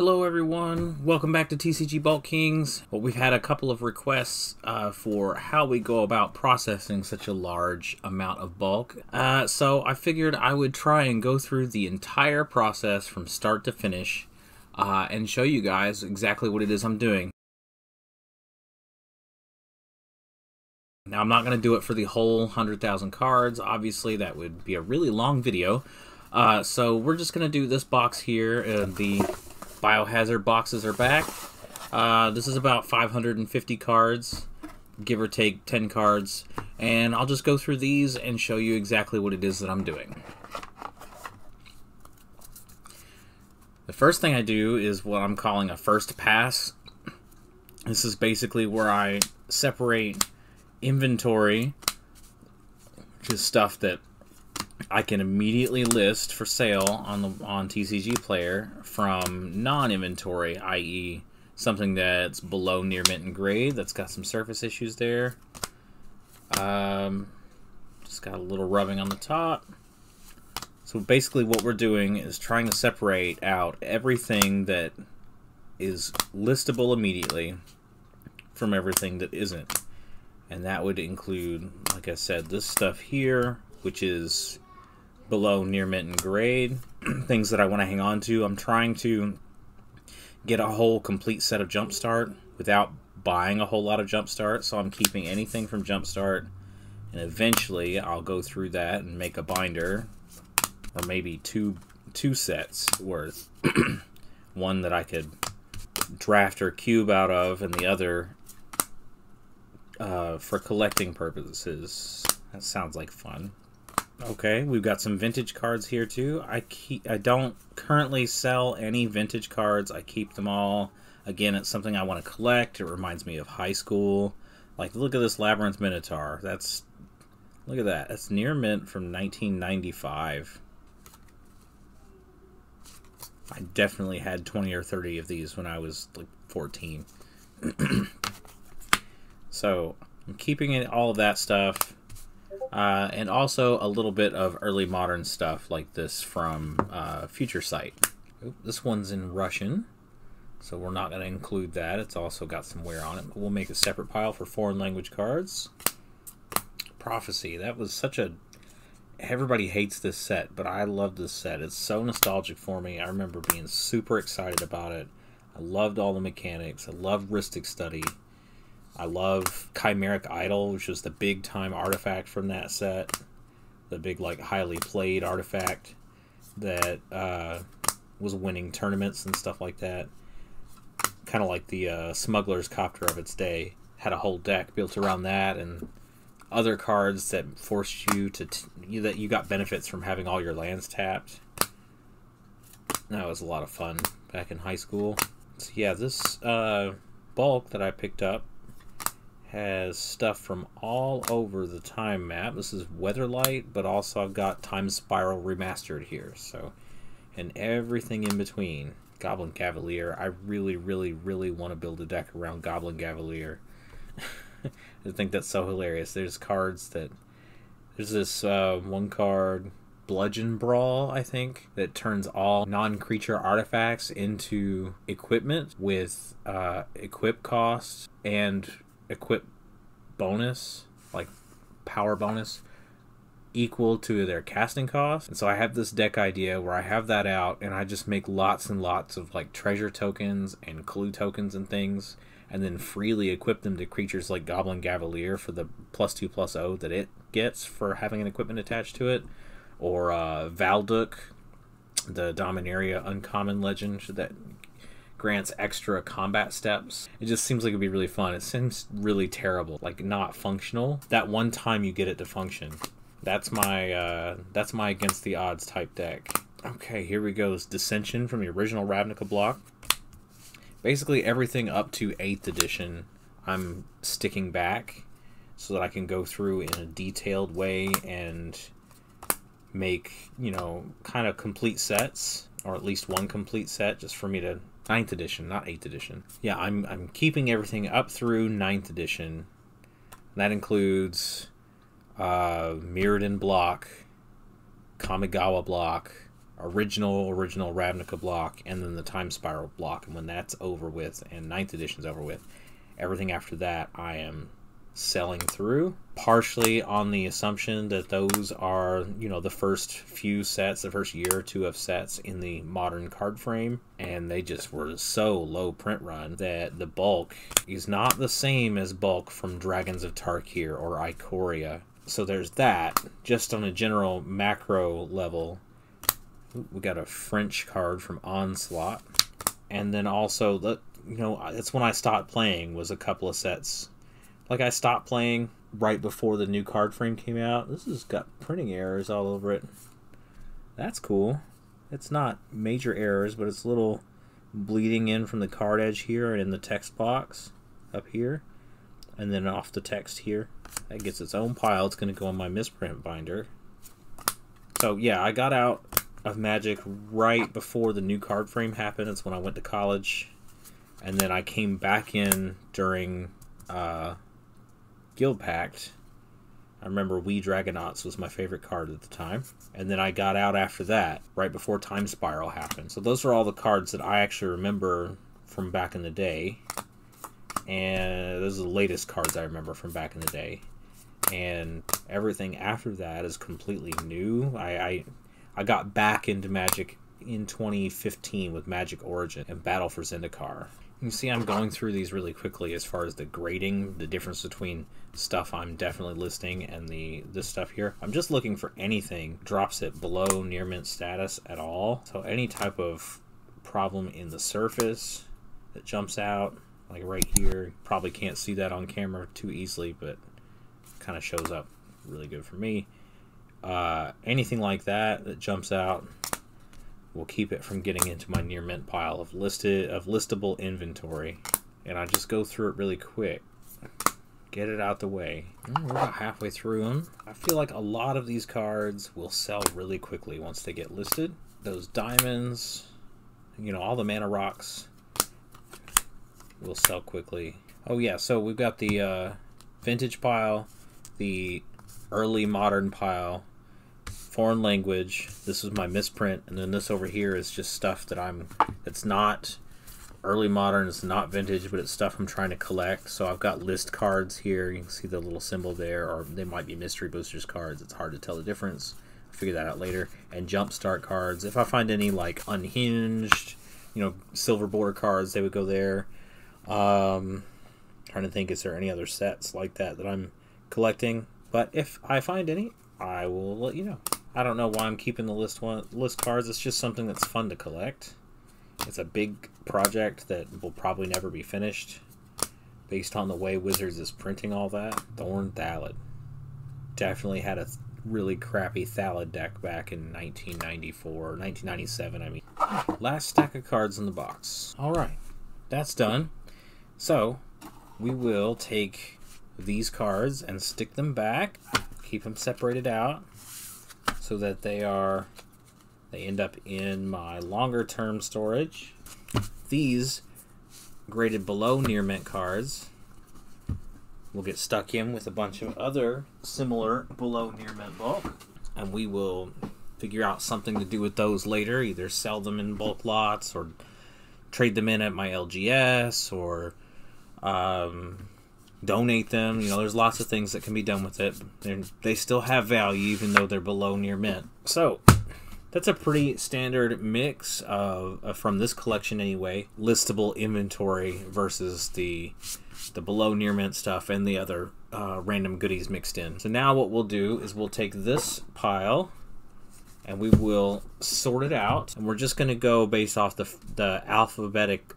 Hello everyone, welcome back to TCG Bulk Kings. Well, we've had a couple of requests for how we go about processing such a large amount of bulk. So I figured I would try and go through the entire process from start to finish and show you guys exactly what it is I'm doing. Now I'm not going to do it for the whole 100,000 cards, obviously that would be a really long video. So we're just going to do this box here, the Biohazard boxes are back. This is about 550 cards, give or take 10 cards, and I'll just go through these and show you exactly what it is that I'm doing. The first thing I do is what I'm calling a first pass. This is basically where I separate inventory, which is stuff that I can immediately list for sale on TCGplayer from non-inventory, i.e. something that's below near mint and grade that's got some surface issues there. Just got a little rubbing on the top. So basically what we're doing is trying to separate out everything that is listable immediately from everything that isn't. And that would include, like I said, this stuff here, which is below near mint and grade, things that I want to hang on to. I'm trying to get a whole complete set of Jumpstart without buying a whole lot of Jumpstart, so I'm keeping anything from Jumpstart, and eventually I'll go through that and make a binder, or maybe two sets worth. One that I could draft or cube out of, and the other for collecting purposes. That sounds like fun. Okay, we've got some vintage cards here too. I don't currently sell any vintage cards. I keep them all. Again, it's something I want to collect. It reminds me of high school. Like, look at this Labyrinth Minotaur. Look at that. That's near mint from 1995. I definitely had 20 or 30 of these when I was like 14. So I'm keeping in all of that stuff. And also a little bit of early modern stuff like this from Future Sight. Oop, this one's in Russian, so we're not going to include that. It's also got some wear on it, but we'll make a separate pile for foreign language cards. Prophecy. That was such a... Everybody hates this set, but I love this set. It's so nostalgic for me. I remember being super excited about it. I loved all the mechanics. I loved Rhystic Study. I love Chimeric Idol, which is the big-time artifact from that set. The big, like, highly played artifact that was winning tournaments and stuff like that. Kind of like the Smuggler's Copter of its day. Had a whole deck built around that and other cards that forced you to... that you got benefits from having all your lands tapped. That was a lot of fun back in high school. So, yeah, this bulk that I picked up has stuff from all over the time map. This is Weatherlight, but also I've got Time Spiral Remastered here, so, and everything in between. Goblin Cavalier. I really, really, really want to build a deck around Goblin Cavalier. I think that's so hilarious. There's cards that... There's this one card, Bludgeon Brawl, I think, that turns all non-creature artifacts into equipment with equip cost and equip bonus, like power bonus, equal to their casting cost. And so I have this deck idea where I have that out and I just make lots and lots of like treasure tokens and clue tokens and things, and then freely equip them to creatures like Goblin Cavalier for the +2/+0 that it gets for having an equipment attached to it, or Valduk, the Dominaria uncommon legend that grants extra combat steps. It just seems like it'd be really fun. It seems really terrible, like not functional. That one time you get it to function. That's my Against the Odds type deck. Okay, here we go. This Dissension from the original Ravnica block. Basically everything up to 8th edition I'm sticking back so that I can go through in a detailed way and make, you know, kind of complete sets, or at least one complete set just for me to... 9th edition, not 8th edition. Yeah, I'm keeping everything up through 9th edition. That includes Mirrodin block, Kamigawa block, original Ravnica block, and then the Time Spiral block. And when that's over with, and 9th edition's over with, everything after that I am selling through, partially on the assumption that those are, you know, the first few sets, the first year or two of sets in the modern card frame, and they just were so low print run that the bulk is not the same as bulk from Dragons of Tarkir or Ikoria. So there's that, just on a general macro level. Ooh, we got a French card from Onslaught. And then also, you know, that's when I stopped playing, was a couple of sets. Like, I stopped playing right before the new card frame came out. This has got printing errors all over it. That's cool. It's not major errors, but it's a little bleeding in from the card edge here and in the text box up here. And then off the text here. That gets its own pile. It's going to go on my misprint binder. So, yeah, I got out of Magic right before the new card frame happened. That's when I went to college. And then I came back in during... Guild Pact. I remember Wee Dragonauts was my favorite card at the time. And then I got out after that, right before Time Spiral happened. So those are all the cards that I actually remember from back in the day. And those are the latest cards I remember from back in the day. And everything after that is completely new. I got back into Magic in 2015 with Magic Origins and Battle for Zendikar. You can see I'm going through these really quickly as far as the grading, the difference between stuff I'm definitely listing and this stuff here. I'm just looking for anything drops it below near mint status at all. So any type of problem in the surface that jumps out, like right here, probably can't see that on camera too easily, but kind of shows up really good for me. Anything like that jumps out will keep it from getting into my near mint pile of listable inventory. And I just go through it really quick, get it out the way. We're about halfway through them. I feel like a lot of these cards will sell really quickly once they get listed. Those diamonds, you know, all the mana rocks will sell quickly. Oh yeah, so we've got the vintage pile, the early modern pile, foreign language, this is my misprint, and then this over here is just stuff that it's not early modern, it's not vintage, but it's stuff I'm trying to collect. So I've got list cards here, you can see the little symbol there, or they might be mystery boosters cards, it's hard to tell the difference, I'll figure that out later. And Jumpstart cards, if I find any like unhinged, you know, silver border cards, they would go there. Trying to think, is there any other sets like that that I'm collecting? But if I find any, I will let you know. I don't know why I'm keeping the list cards. It's just something that's fun to collect. It's a big project that will probably never be finished based on the way Wizards is printing all that. Thorn Thalid. Definitely had a really crappy Thalid deck back in 1994, 1997, I mean. Last stack of cards in the box. All right, that's done. So we will take these cards and stick them back. Keep them separated out. So that they end up in my longer term storage. These graded below near mint cards will get stuck in with a bunch of other similar below near mint bulk, and we will figure out something to do with those later. Either sell them in bulk lots, or trade them in at my LGS, or donate them. You know, there's lots of things that can be done with it. They still have value even though they're below near mint. So that's a pretty standard mix of from this collection anyway, listable inventory versus the below near mint stuff and the other random goodies mixed in. So now what we'll do is we'll take this pile and we will sort it out, and we're just going to go based off the alphabetic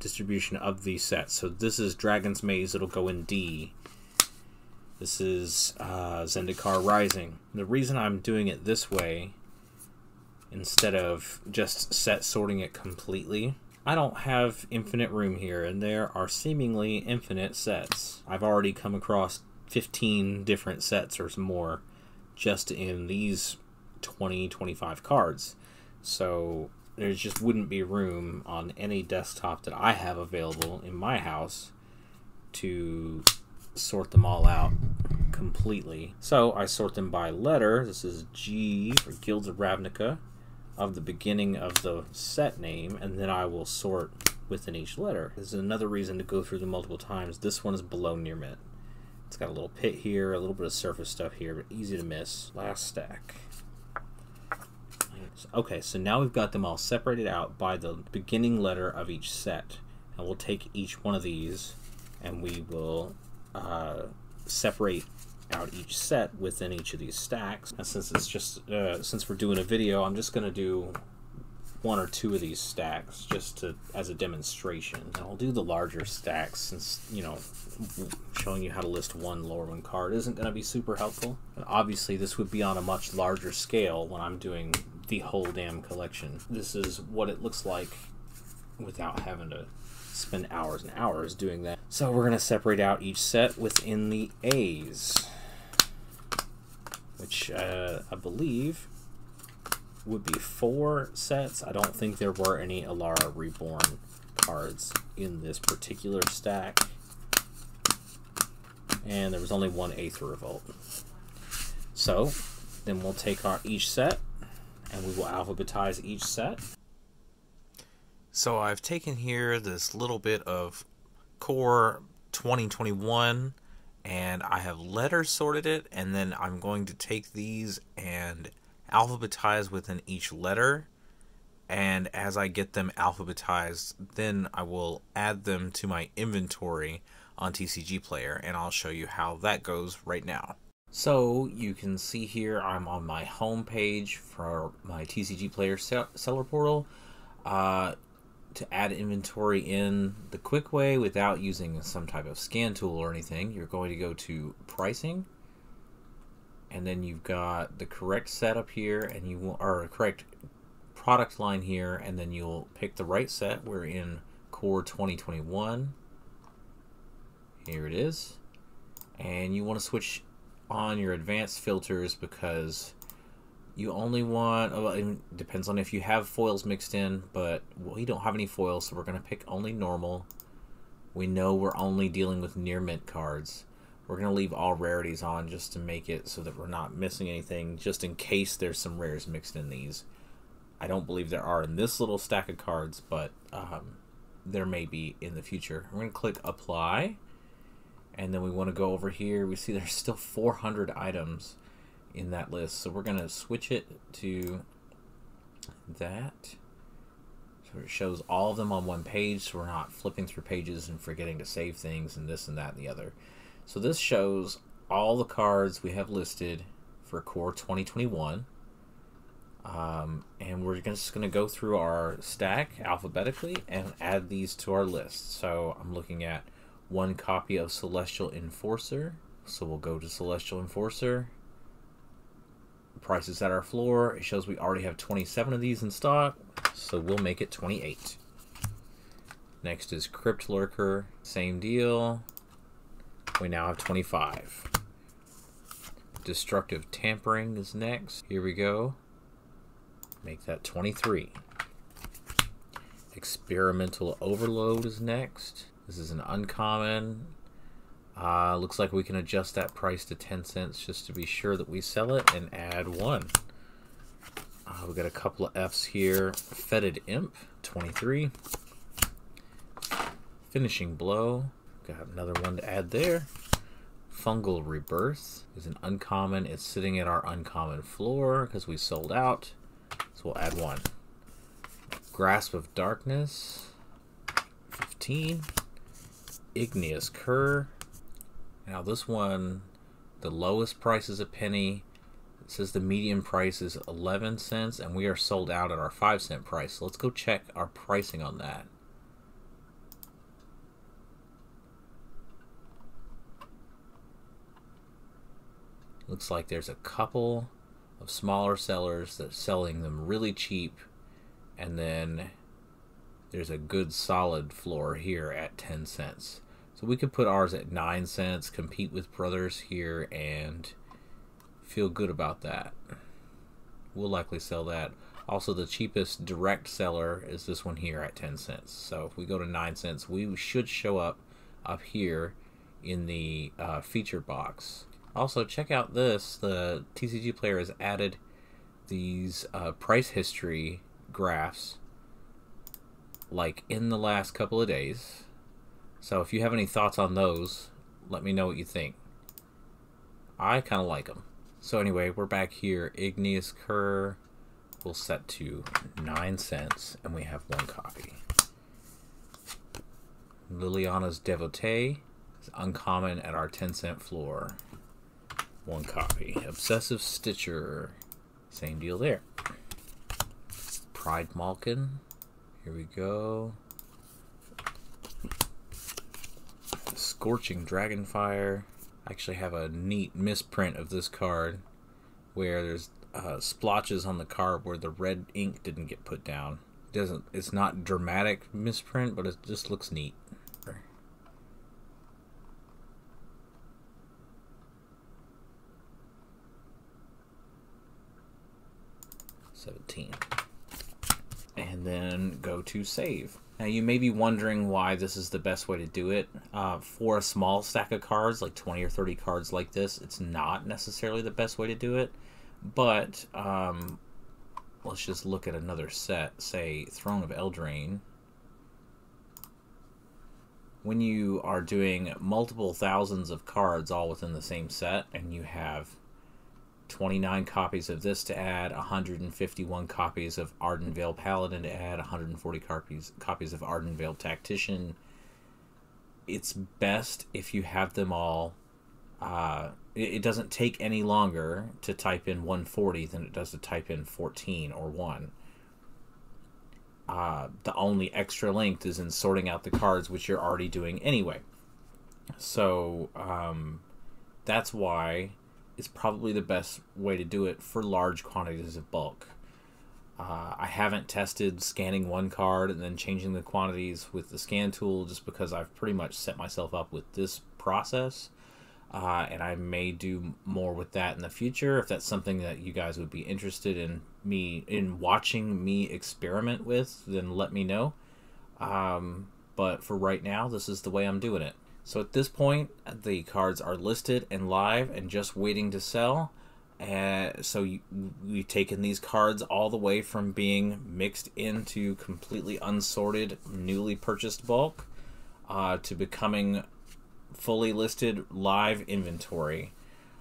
distribution of these sets. So this is Dragon's Maze, it'll go in D. This is Zendikar Rising. The reason I'm doing it this way instead of just set sorting it completely, I don't have infinite room here, and there are seemingly infinite sets. I've already come across 15 different sets or more just in these 20-25 cards. So there just wouldn't be room on any desktop that I have available in my house to sort them all out completely. So I sort them by letter. This is G for Guilds of Ravnica. of the beginning of the set name, and then I will sort within each letter. This is another reason to go through them multiple times. This one is below near mid. It's got a little pit here, a little bit of surface stuff here, but easy to miss. Last stack. Okay, so now we've got them all separated out by the beginning letter of each set. And we'll take each one of these and we will separate out each set within each of these stacks. And since it's just since we're doing a video, I'm just gonna do one or two of these stacks just to as a demonstration. And I'll do the larger stacks since, you know, showing you how to list one lower one card isn't gonna be super helpful. And obviously this would be on a much larger scale when I'm doing the whole damn collection. This is what it looks like without having to spend hours and hours doing that. So we're gonna separate out each set within the A's, which I believe would be 4 sets. I don't think there were any Alara Reborn cards in this particular stack, and there was only one Aether Revolt. So then we'll take our each set and we will alphabetize each set. So I've taken here this little bit of Core 2021 and I have letter sorted it, and then I'm going to take these and alphabetize within each letter, and as I get them alphabetized then I will add them to my inventory on TCG Player, and I'll show you how that goes right now. So you can see here I'm on my home page for my TCG Player seller portal. To add inventory in the quick way without using some type of scan tool or anything, you're going to go to pricing, and then you've got the correct setup here, and you are a correct product line here, and then you'll pick the right set. We're in Core 2021. Here it is, and you want to switch on your advanced filters because you only want, well, it depends on if you have foils mixed in, but we don't have any foils, so we're going to pick only normal. We know we're only dealing with near mint cards. We're going to leave all rarities on just to make it so that we're not missing anything, just in case there's some rares mixed in these. I don't believe there are in this little stack of cards, but there may be in the future. We're going to click apply. And then we want to go over here. We see there's still 400 items in that list. So we're going to switch it to that. So it shows all of them on one page. So we're not flipping through pages and forgetting to save things and this and that and the other. So this shows all the cards we have listed for Core 2021. And we're just going to go through our stack alphabetically and add these to our list. So I'm looking at one copy of Celestial Enforcer, so we'll go to Celestial Enforcer. The price is at our floor. It shows we already have 27 of these in stock, so we'll make it 28. Next is Crypt Lurker, same deal. We now have 25. Destructive Tampering is next. Here we go. Make that 23. Experimental Overload is next. This is an uncommon. Looks like we can adjust that price to 10 cents just to be sure that we sell it, and add one. We've got a couple of F's here. Fetid Imp, 23. Finishing Blow, got another one to add there. Fungal Rebirth is an uncommon. It's sitting at our uncommon floor because we sold out, so we'll add one. Grasp of Darkness, 15. Igneous Cur. Now this one, the lowest price is a penny. It says the median price is 11 cents, and we are sold out at our 5 cent price. So let's go check our pricing on that. Looks like there's a couple of smaller sellers that's selling them really cheap, and then there's a good solid floor here at 10 cents. So we could put ours at 9 cents, compete with brothers here, and feel good about that. We'll likely sell that. Also, the cheapest direct seller is this one here at 10 cents. So if we go to 9 cents, we should show up here in the feature box. Also, check out this. The TCG Player has added these price history graphs like in the last couple of days. So if you have any thoughts on those, let me know what you think. I kind of like them. So anyway, we're back here. Igneous Cur will set to 9 cents, and we have one copy. Liliana's Devotee is uncommon at our 10-cent floor. One copy. Obsessive Stitcher. Same deal there. Pride Malkin. Here we go. Scorching Dragonfire. I actually have a neat misprint of this card where there's splotches on the card where the red ink didn't get put down. It's not dramatic misprint, but it just looks neat. And then go to save. Now you may be wondering why this is the best way to do it. For a small stack of cards, like 20 or 30 cards like this, it's not necessarily the best way to do it. But let's just look at another set, say Throne of Eldraine. When you are doing multiple thousands of cards all within the same set, and you have 29 copies of this to add, 151 copies of Ardenvale Paladin to add, 140 copies of Ardenvale Tactician. It's best if you have them all. It doesn't take any longer to type in 140 than it does to type in 14 or 1. The only extra length is in sorting out the cards, which you're already doing anyway. So that's why is probably the best way to do it for large quantities of bulk. I haven't tested scanning one card and then changing the quantities with the scan tool, just because I've pretty much set myself up with this process, and I may do more with that in the future if that's something that you guys would be interested in watching me experiment with. Then let me know, but for right now this is the way I'm doing it. So at this point, the cards are listed and live and just waiting to sell. So you've taken these cards all the way from being mixed into completely unsorted, newly purchased bulk to becoming fully listed live inventory.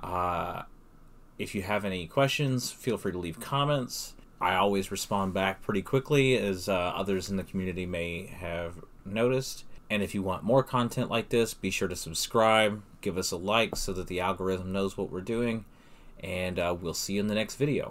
If you have any questions, feel free to leave comments. I always respond back pretty quickly, as others in the community may have noticed. And if you want more content like this, be sure to subscribe, give us a like so that the algorithm knows what we're doing, and we'll see you in the next video.